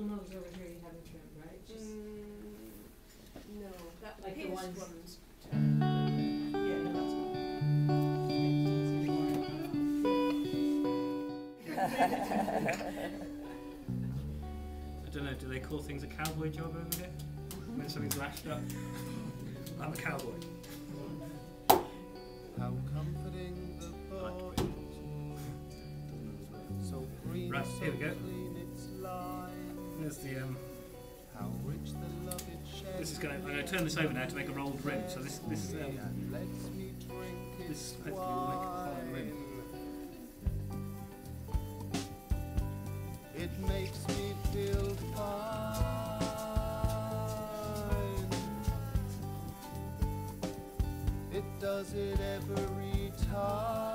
little nose over here you haven't trimmed, right? Just no. That like the ones. Yeah, no, that's one. I don't know, do they call things a cowboy job over here? When something's lashed up? I'm a cowboy. I'm comforting the thought. So green, right, here we go. There's the how rich the love it sheds. This is going. I'm going to turn this over now to make a rolled rim. So this is this hopefully will make a fine rim. It makes me feel fine. It does it every time.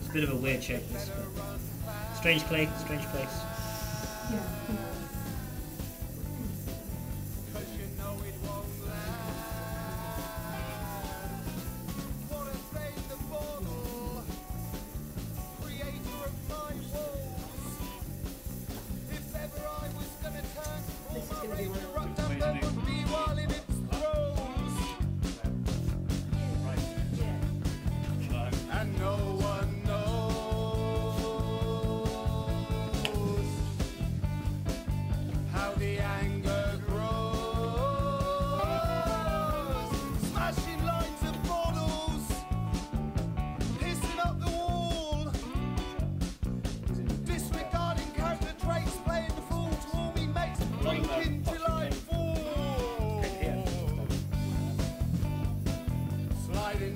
It's a bit of a weird shape, this, but strange clay, strange place. This is going to be one of the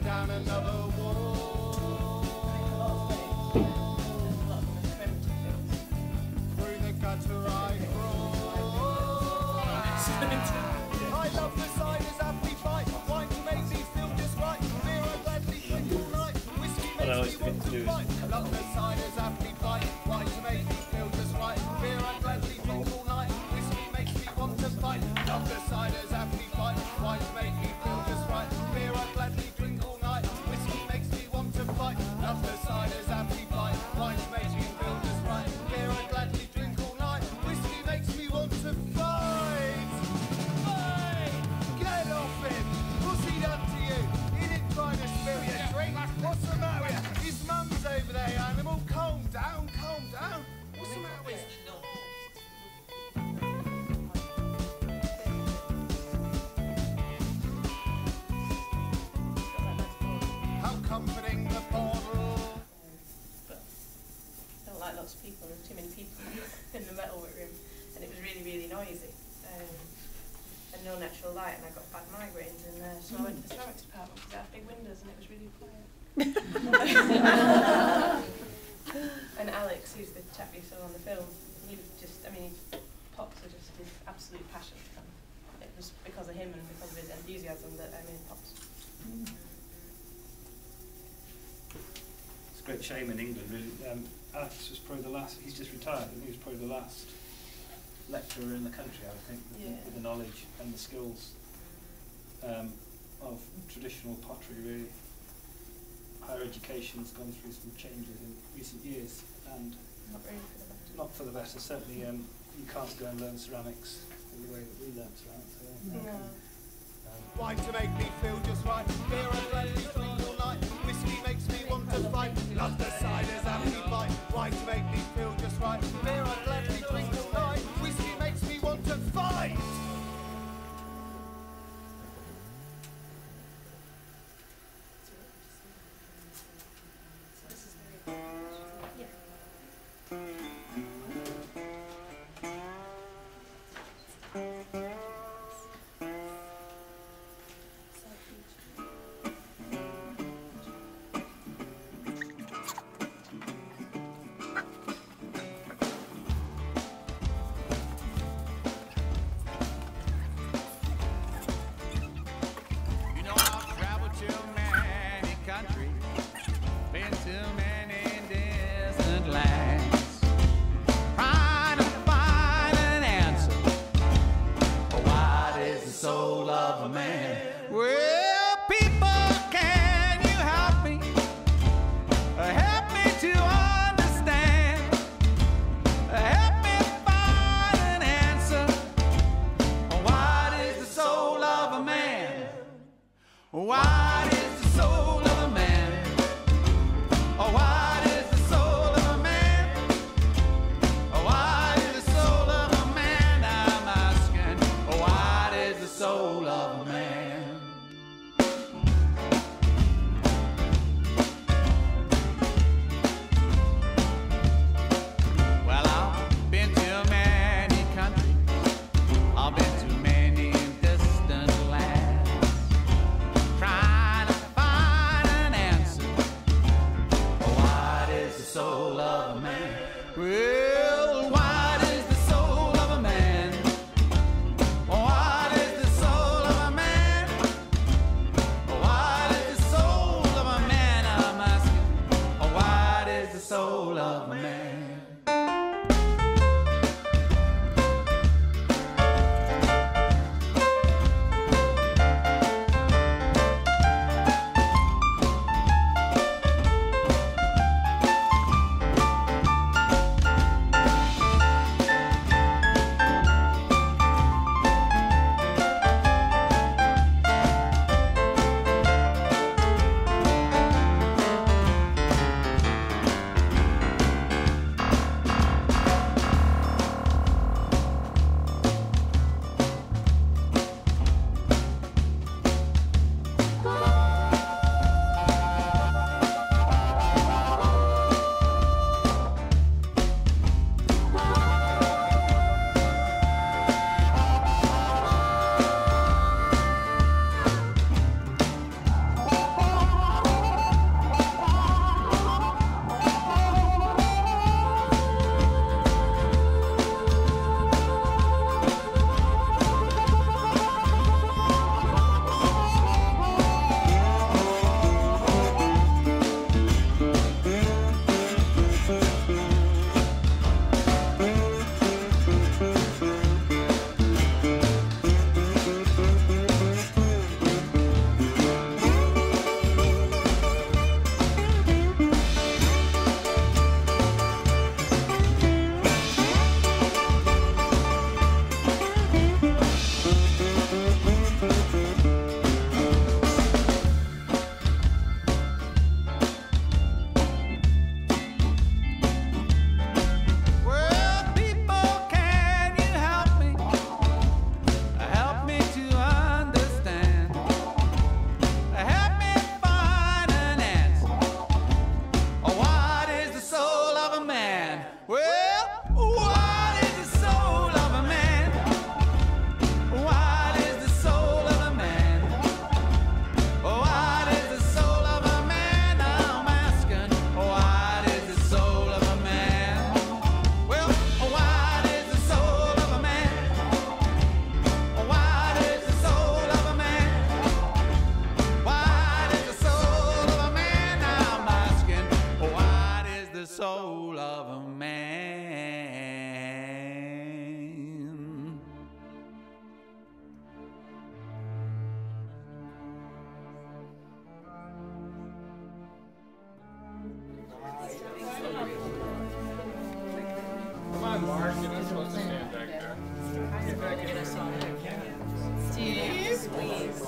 down another wall. Through the gutter I crawl. I love the ciders as we fight. Wine makes me feel just right. Beer I gladly drink all night. Whiskey makes me want to fight. I love the ciders as we fight. Wine makes me feel just right. Beer I gladly drink all night. Whiskey makes me want to fight. I love the ciders as we fight. Wine makes me feel just right. Beer I gladly drink all night. Whiskey makes me want to fight. Love the ciders and we fight. Wine makes me feel just right. Beer I gladly drink all night. Whiskey makes me want to fight. Fight! Get off it! What's he done to you? He didn't try to spill your drink. What's the matter with you? His mum's over there, animal. Calm down, calm down. What's the matter with you? Comforting the bottle. But I don't like lots of people, there were too many people in the metalwork room, and it was really, really noisy, and no natural light, and I got bad migraines in there, so I went to the ceramics department because they had big windows and it was really quiet. And Alex, who's the chap you saw on the film, he was just, I mean, Pops are just his absolute passion, and it was because of him and because of his enthusiasm that I made Pops. Great shame in England, really. Alex was probably the last, he's just retired, and he was probably the last lecturer in the country, I would think, with the knowledge and the skills of traditional pottery, really. Higher education's gone through some changes in recent years, and not for the better. Certainly, you can't go and learn ceramics in the way that we learn ceramics. Wine to make me feel just right, beer and gladly drink all night, whiskey makes me want to fight, love the ciders and we bite, wine to make me feel just right, beer and gladly drink all night, whiskey makes me want to fight! soul of a man. Well, why is the soul of a man? What is the soul of a man? What is the soul of a man? I'm asking, what is the soul of a man? Soul of a man. Come on, Mark, you're not supposed to stand back there. Get back in there. Steve, squeeze.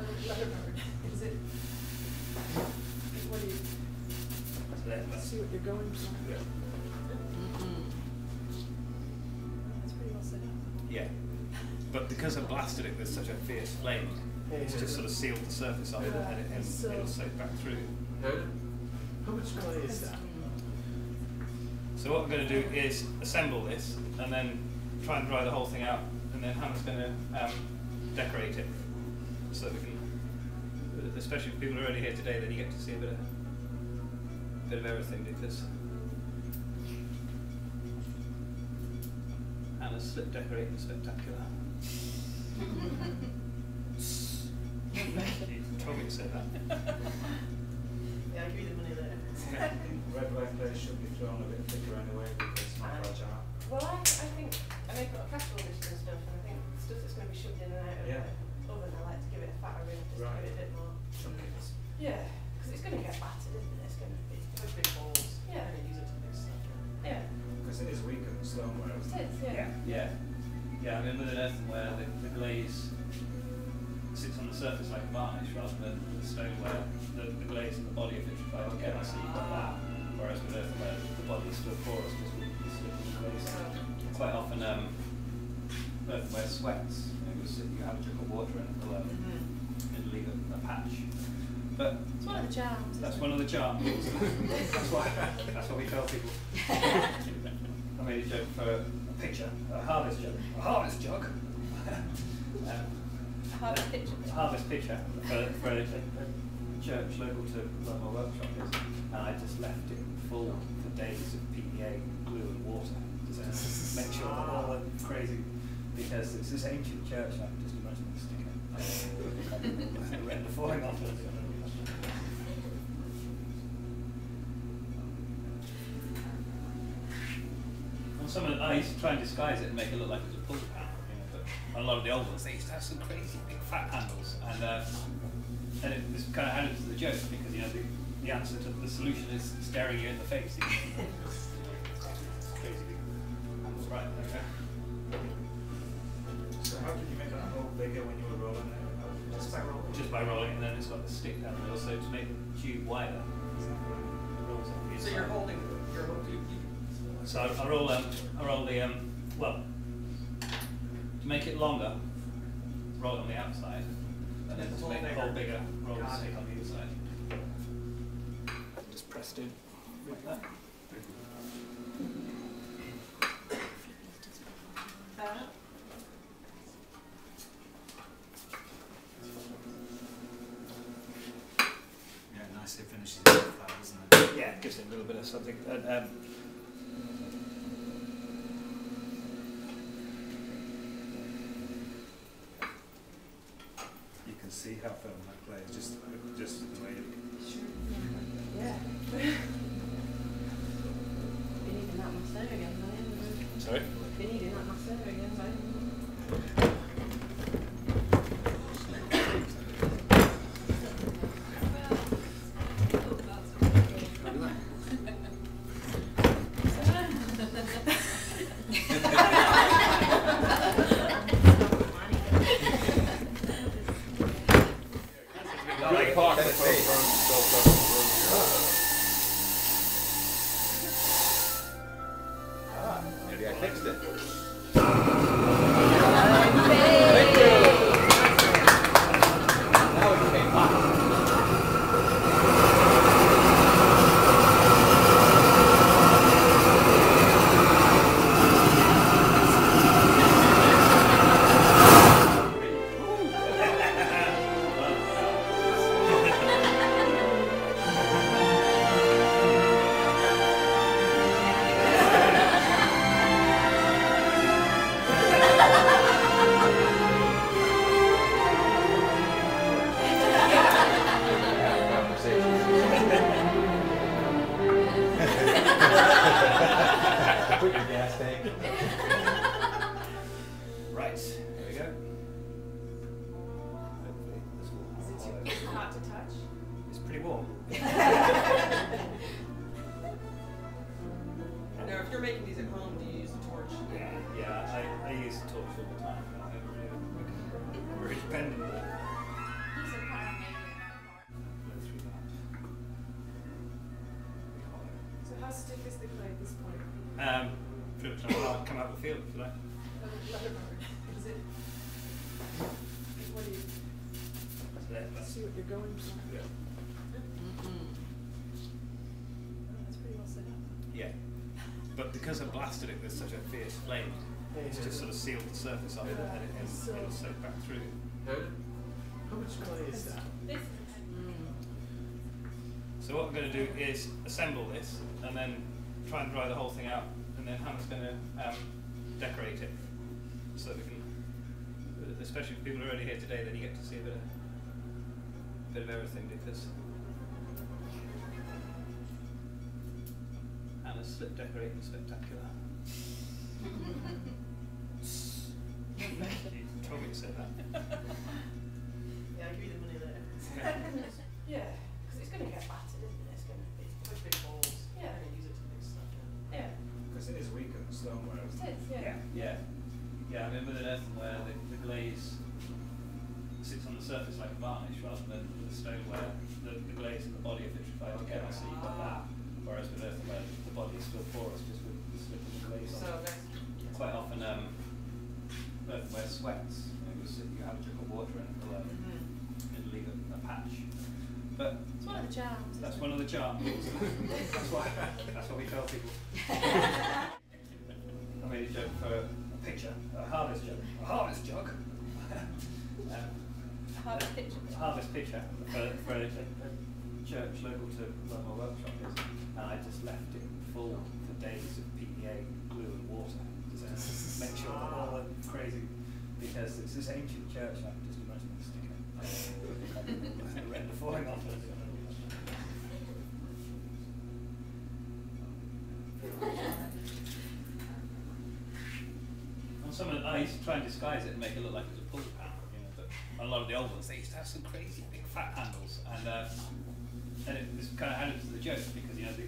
Is it? What do you? Let's see what you're going for. Yeah. That's pretty well set up. Yeah, but because I blasted it with such a fierce flame, it's just sort of sealed the surface up and it has, it'll soak back through. How much money is that? So what I'm going to do is assemble this and then try and dry the whole thing out, and then Hannah's going to decorate it so that we can, especially if people are already here today, then you get to see a bit of everything, because Hannah's decorating spectacular. You told me to say that. Yeah, I agree with the money there. I think red white clothes should be thrown a bit thicker anyway because it's not fragile. Well, I think, and they've got a casserole dish and stuff, and I think stuff that's going to be shoved in and out of the oven, I like to give it a fatter rim just to give it a bit more. Chunkiness. Yeah, because it's going to get battered, isn't it? It's going to be big balls. Yeah. You're going to use it to mix stuff. Yeah. Because it is weaker than stoneware, isn't it? It is, yeah. Yeah. Yeah, I mean, with an earthenware, the glaze sits on the surface like a varnish rather than the stoneware. The glaze in the body of vitrified together, so you've got that. Whereas with earthenware, the body is still porous because we slip in the glaze. Quite often, earthenware sweats. You have a drink of water and it'll leave a patch. But it's one of the charms. That's one of the charms. That's why we tell people. I made a joke for a picture, a harvest jug. Harvest picture for a church local to where my workshop is, and I just left it full for days of PVA glue and water to make sure that all went crazy, because it's this ancient church. I can just imagine the sticker. Render falling off. I used to try and disguise it and make it look like it was a pull pan. A lot of the old ones, they used to have some crazy big fat handles, and it was kind of added to the joke, because you know the answer to the solution is staring you in the face. Crazy big handles, right? Okay. So how did you make that hole bigger when you were rolling it? Just by rolling. Just by rolling, and then it's got the stick down there, also to make the tube wider. So you're holding. So I roll, well, to make it longer, roll it on the outside, and then to make the hole bigger, roll the stick on the inside. Just pressed in like that. Yeah, nicely finishes it with that, doesn't it? Yeah, it gives it a little bit of something. See how firm that glaze, just the way it is. Sure. Yeah. Been eating that master again, though. Sorry? Been eating that master again, though. I use the torch all the time. We're dependent on it. How stiff is the clay at this point? Feels like I'll come out of the field today. Is it? What do you see what you're going for? Yeah. Oh, that's pretty well set up. Yeah. But because I blasted it with such a fierce flame, it's just sort of sealed the surface up and it'll soak back through. How much clay is that? So what I'm going to do is assemble this and then try and dry the whole thing out, and then Hannah's going to decorate it so we can, especially if people are already here today, then you get to see a bit of everything, because Hannah's slip decorating spectacular. You told me to say that. Yeah, I'll give you the money there. Yeah. Because it's going to get battered, isn't it? It's going to be big balls. Yeah. They're going to use it to mix stuff up. Yeah. Because it is weaker than stoneware. It is, yeah. Yeah. Yeah, I mean, with an earthenware, the glaze sits on the surface like a varnish, rather than with the stoneware, the glaze in the body of vitrified together, so you've got that. Whereas with earthenware, the body is still porous, just with the slip of the glaze on. So quite often, earthenware sweats. You have a drink of water and it'll leave a patch. But it's one of the charms. That's one of the charms. That's why we tell people. I made a joke for a picture, a harvest jug. A harvest picture for a church local to where my workshop is, and I just left it full for days of PDA glue and water just to make sure that all the crazy, because it's this ancient church. I can just imagine it sticking it. Falling off it. I used to try and disguise it and make it look like it was a pull handle, you know, but a lot of the old ones, they used to have some crazy big fat handles, and it was kind of added to the joke, because you know the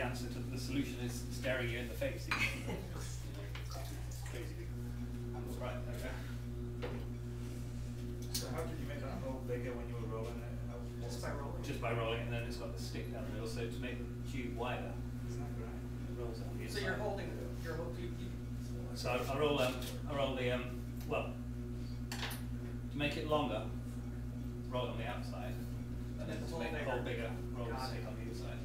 answer to the solution is staring you in the face. You know, crazy big handles, right? Okay. So how did you make that hole bigger when you were rolling it? Just by rolling, and then it's got the stick down the middle, so to make the tube wider, exactly right. It rolls out. So you're holding it. You're holding. So I roll to make it longer, roll it on the outside, and then to make the hole bigger, roll the stick on the inside.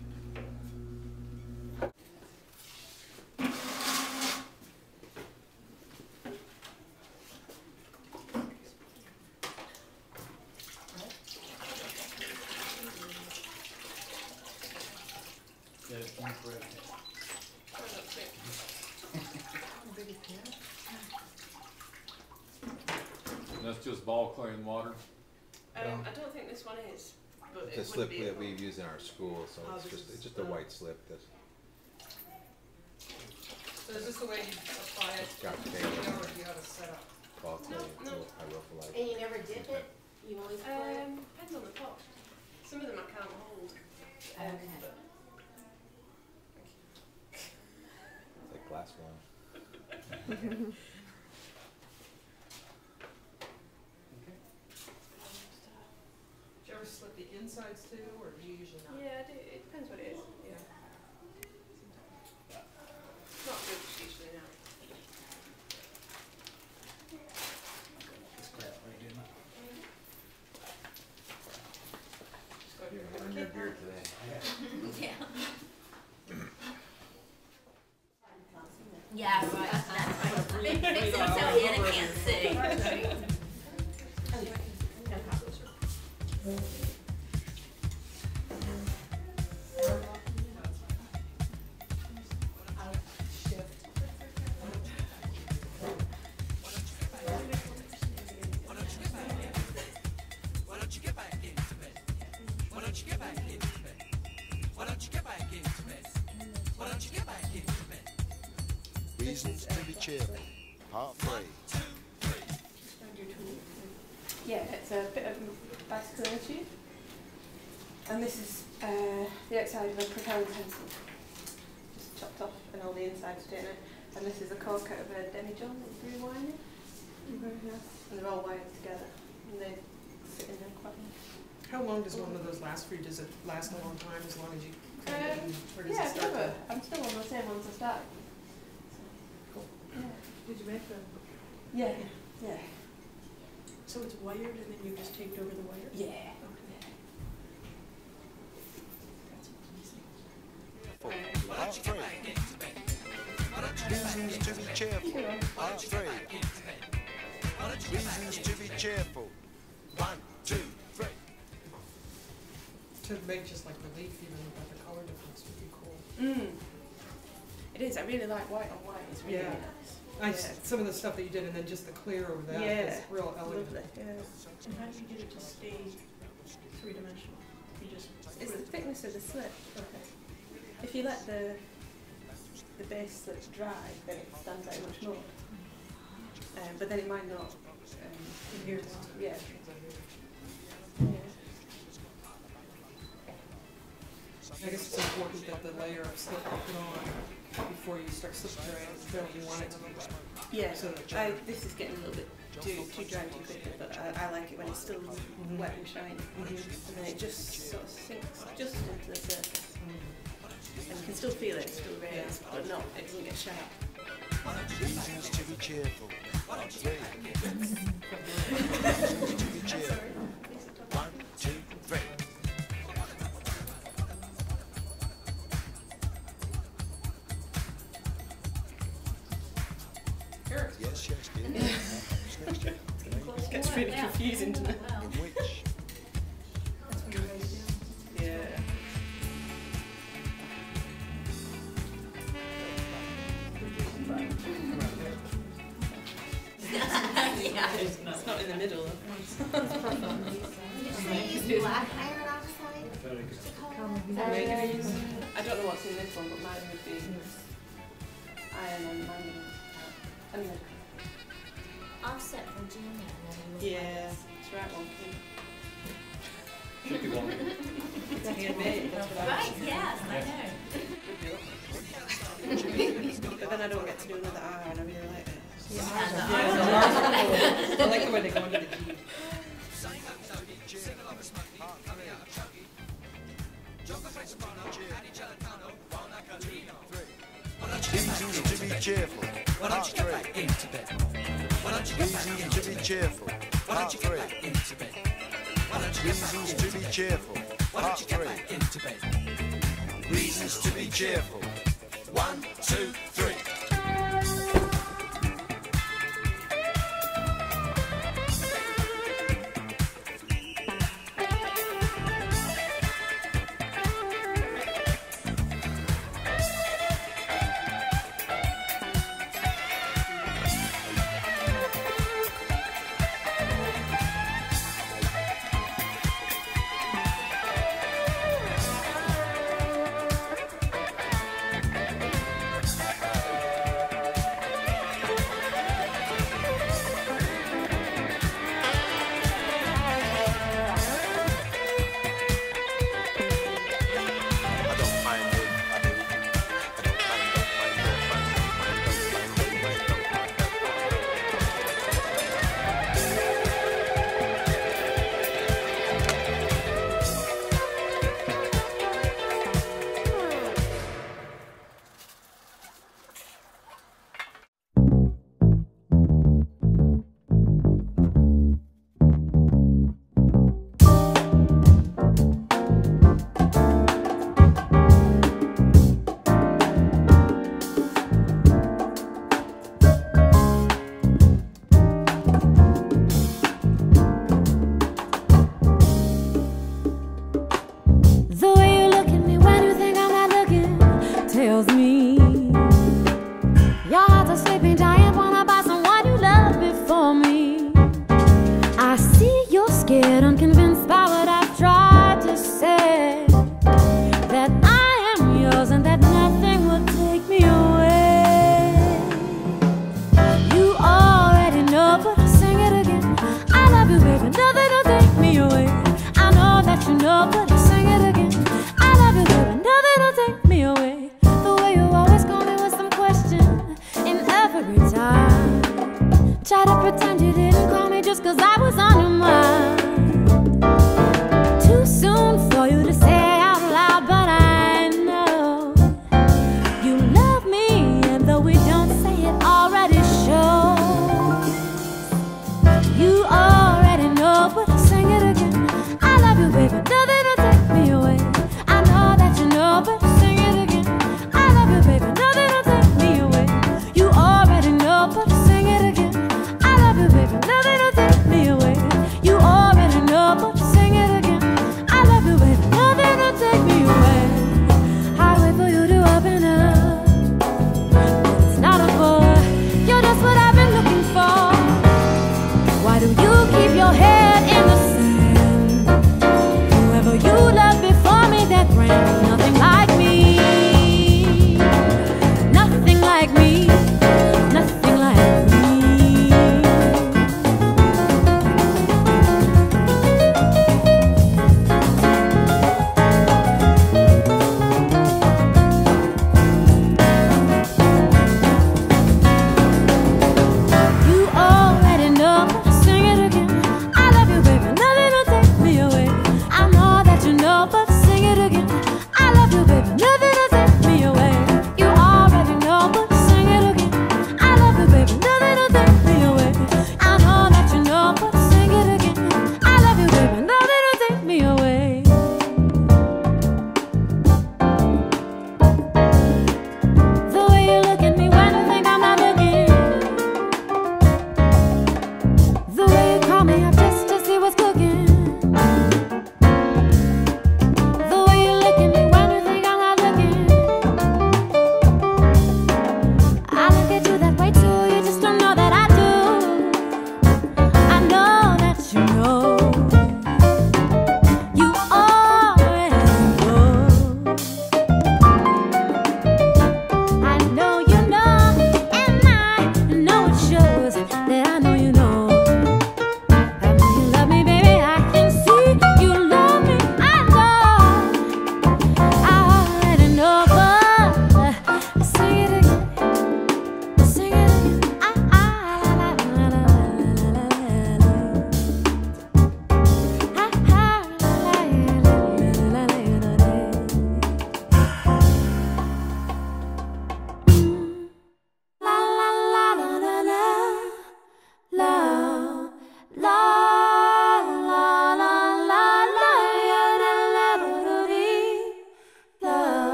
That's just ball clay and water? I don't think this one is. But it's a slip that we use in our school, so it's just a white slip. So is this the way you apply it? You have a setup. Ball clay, no. And you never dip it? You always apply it? Depends on the pot. Some of them I can't hold. Okay. It's like glass wine. Slip the insides too, or do you usually not? Yeah, it depends what it is. Yeah. It's not good usually now. It's great already doing that. You're on your beard today. Yeah. Yeah, right. That's right. Fix it up so Hannah can't sing. Reasons to be cheerful. Part 3. Yeah, it's a bit of bicycle energy. And this is the outside of a propelling pencil. Just chopped off, and all the insides are doing it. And this is the cork out of a demijohn that's rewinding. And they're all wired together. And they sit in there quite. How long does one of those last for you? Does it last a long time, as long as you Yeah, clever. I'm still on the same ones as that. Cool. Yeah. Did you make them? Yeah. Yeah. So it's wired, and then you just taped over the wire? Yeah. Okay. That's amazing. Reasons to be cheerful. Part 3. Reasons to be cheerful. 1, 2, 3. To make just like relief, even about the color difference would be cool. It is. I really like white on white. It's really nice. Some of the stuff that you did, and then just the clear over that is real elegant. And how do you get it to stay 3-dimensional? You just it's the thickness of the slip. Okay. If you let the base slip dry, then it stands out much more. But then it might not adhere to it. I guess it's important that the layer of slip you put on before you start slipping drying, you want it to be dry. Yeah, so this is getting a little bit too dry too quickly, but I like it when it's still wet and shiny. And then it just sort of sinks just into the surface. And you can still feel it, it's still raised, but not, it doesn't get sharp. Reasons to be cheerful. 1, 2, 3. It gets really confusing, doesn't it? In which? It's not in the middle. Black iron oxide? I don't know what's in this one, but mine would be iron and manganese. Offset Virginia. Yeah, it's right one. Should be one. It's handmade. Right? Yes, I know. But then I don't get to do another R, and I really like it. Yeah. I like the way they go into the G. Reasons to be cheerful. Part 3. Reasons to be cheerful. Part 3. Reasons to be cheerful. Part 3. Reasons to be cheerful. 1, 2, 3.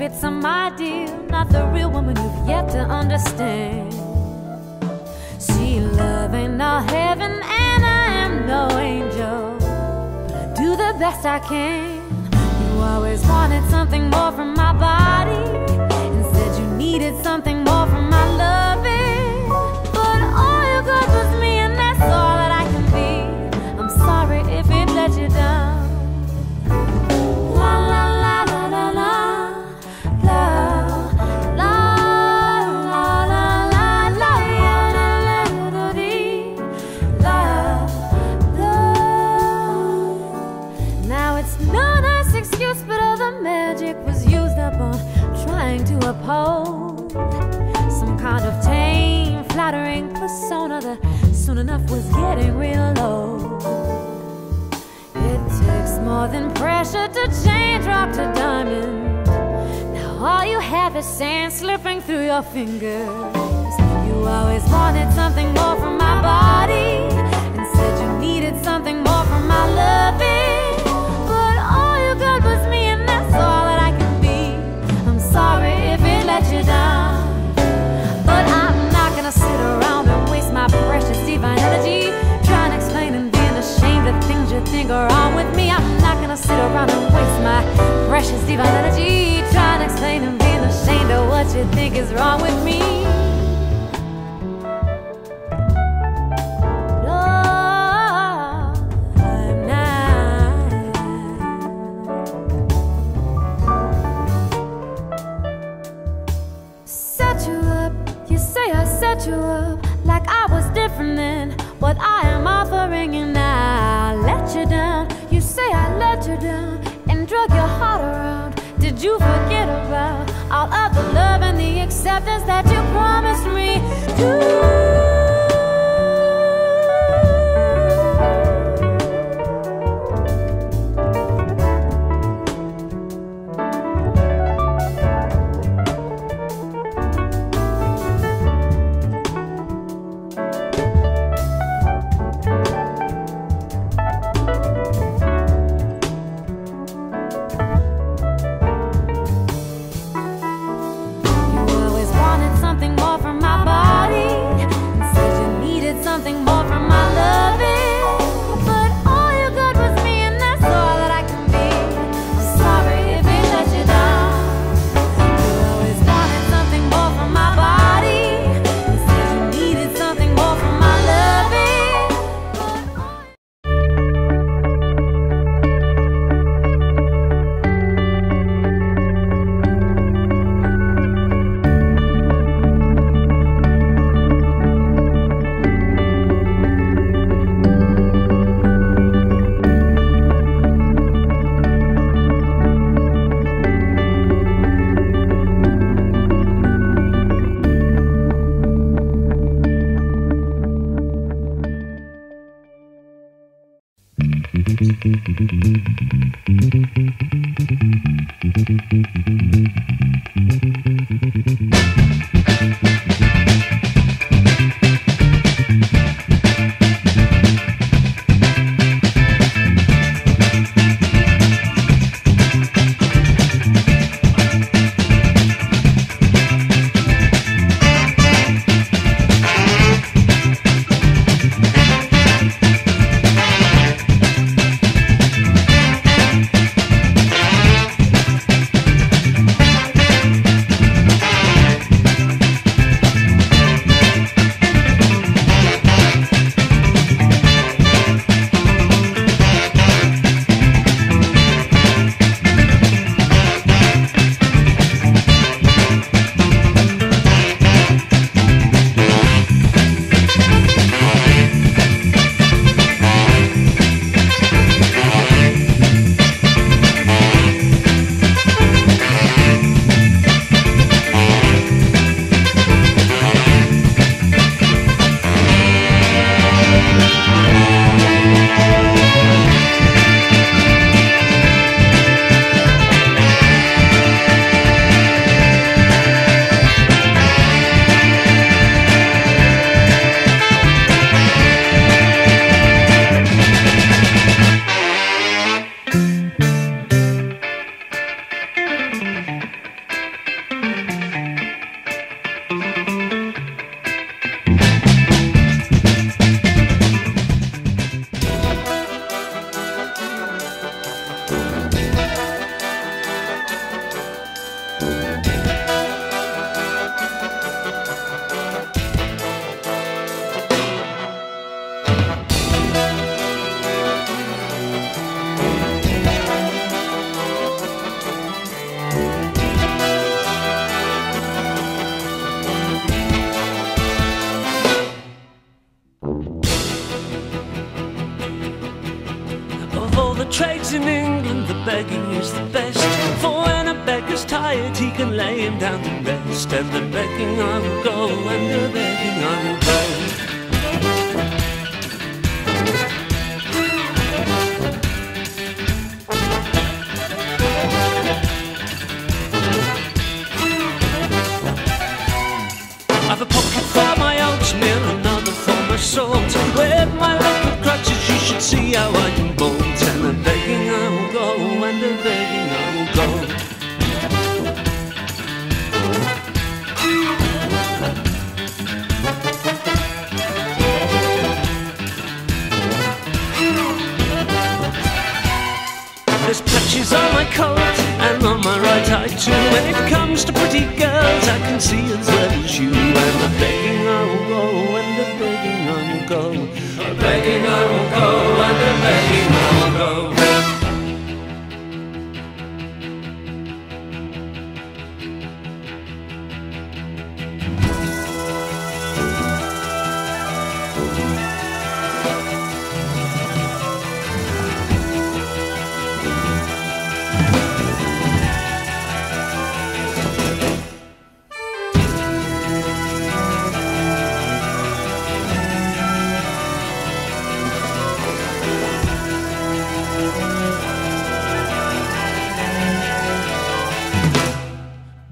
fits some ideal, not the real woman you've yet to understand. See, love ain't no heaven and I am no angel, but I do the best I can. You always wanted something more from my body and said you needed something more from my loving, but all you got was me and that's all that I can be. I'm sorry if it let you down. To uphold some kind of tame, flattering persona that soon enough was getting real old. It takes more than pressure to change rock to diamond. Now all you have is sand slipping through your fingers. You always wanted something more from my body and said you needed something more from my loving, but all you got was me and that's all that I can. Sorry if it let you down, but I'm not gonna sit around and waste my precious divine energy trying to explain and being ashamed of things you think are wrong with me. I'm not gonna sit around and waste my precious divine energy trying to explain and being ashamed of what you think is wrong with me. You up like I was different than what I am offering, and I let you down. You say I let you down and drug your heart around. Did you forget about all of the love and the acceptance that you promised me? You begging is the best. For when a beggar's tired, he can lay him down to rest. And the begging I will go, and the begging I will go. I've a pocket for my oatmeal, another for my salt. And with my leopard crutches, you should see how I can bolt. And the begging I will go, and the begging I will go. There's patches on my coat and on my right eye too. When it comes to pretty girls, I can see as well as you. And the begging I will go, and the begging I will go. The begging I will go, and the begging I will go.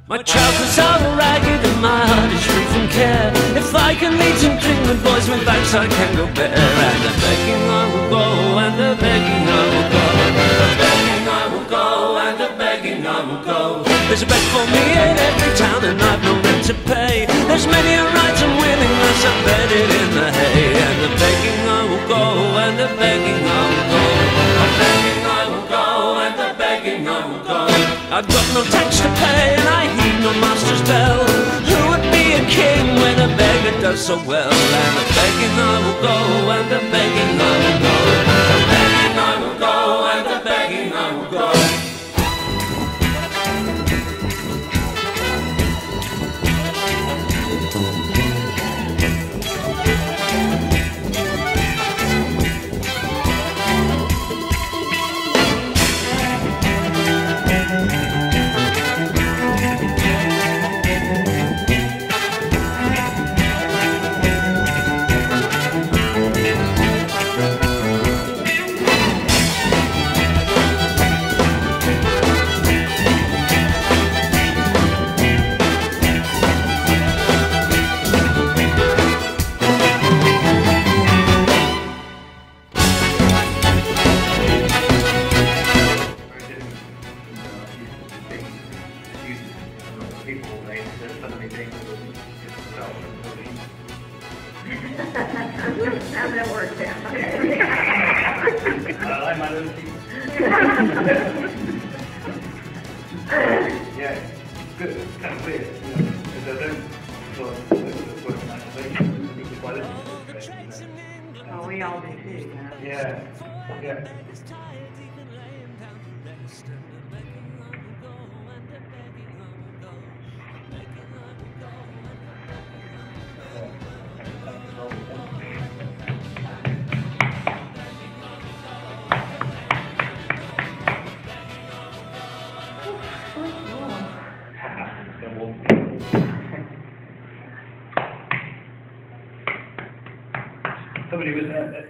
My trousers are ragged and my heart is free from care. If I can lead some dreaming boys, my bags I can go bare. And the begging I will go, and the begging I will go. The begging I will go, and the begging I will go. There's a beg for me in every town and I've no rent to pay. There's many a right and willingness embedded in the hay. And the begging I will go, and the begging I will go. The begging I will go, and the begging I will go. I've got no tax to pay and I heed no master's bell. Who would be a king when a beggar does so well? And the begging I will go, and the begging I will go. The begging I will go, and the begging I will go. How'd that work out? I might have seen it. Yeah, good. It's kind of weird. Because I don't sort of work in that place. Oh, we all do too. Yeah. Yeah. Somebody was there.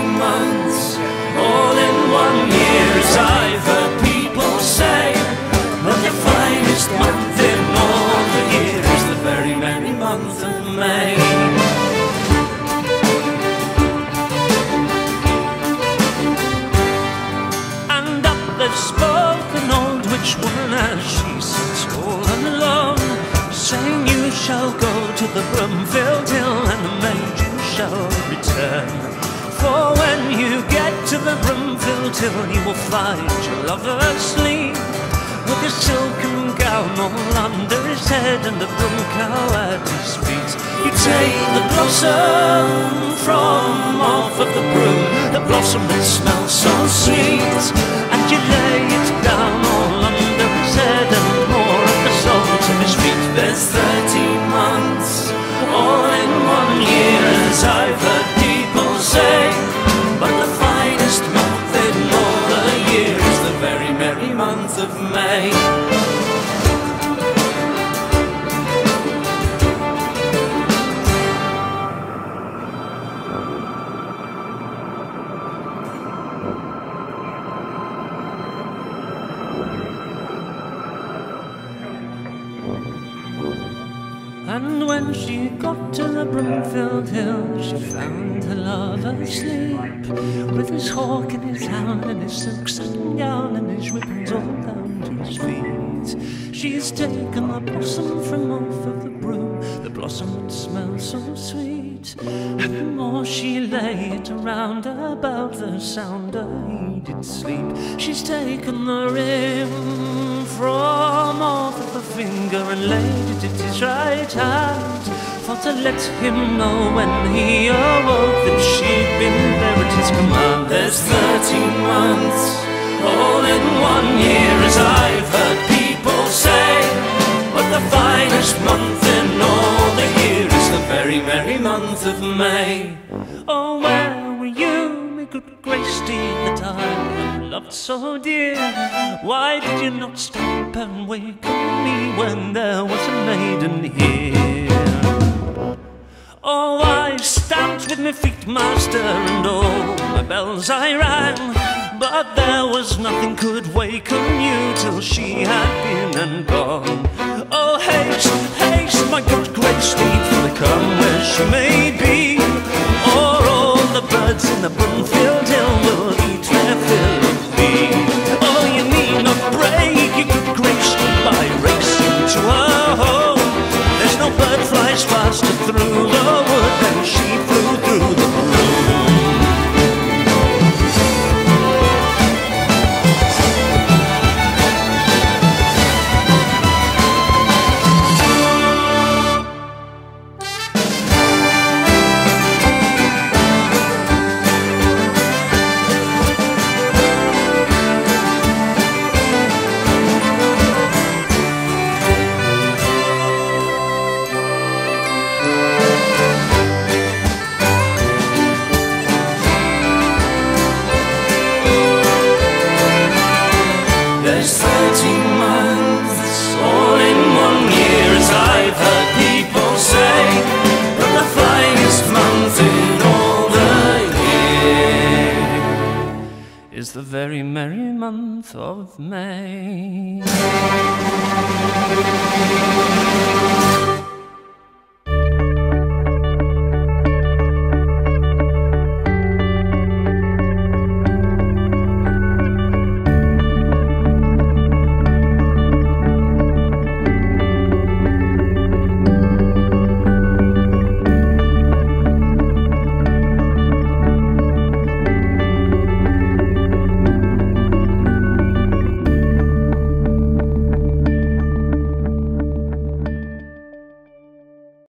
3 months, all in 1 year's I've heard people say, but the finest month in all the year is the very merry month of May. And up they've spoken old witch woman as she sits all alone, saying you shall go to the Broomfield Hill and the maid you shall return. For when you get to the Broomfield Hill, you will find your lover asleep, with his silken gown all under his head and the broom cow at his feet. You take the blossom from off of the broom, the blossom that smells so sweet, and you lay it down all under his head and pour of the salt to his feet. There's 30 months, all in 1 year, as I've heard people say. Of May. And when she got to the Broomfield Hill, she found her lover asleep, with his hawk in his hand and his silk satin gown and his ribbons all down to his feet. She's taken the blossom from off of the broom, the blossom that smells so sweet. And more she lay it around about the sound I did sleep. She's taken the ring from off of the finger and laid it at his right hand, for to let him know when he awoke that she'd been there at his command. There's 13 months, all in 1 year, as I've heard people say, but the finest month in all the year is the very merry month of May. Oh, where were you, good grace, dear, that I loved so dear? Why did you not stop and wake up me when there was a maiden here? Oh, I stamped with my feet, master, and all my bells I rang, but there was nothing could waken you till she had been and gone. Oh, haste, haste, my good grace, dear, for the come where she may be, or all the birds in the Broomfield Hill will eat their fill of thee. Oh, you need not break your good grace by racing to her home. There's no bird flies faster through the wood than she flew through the broom. The very merry month of May.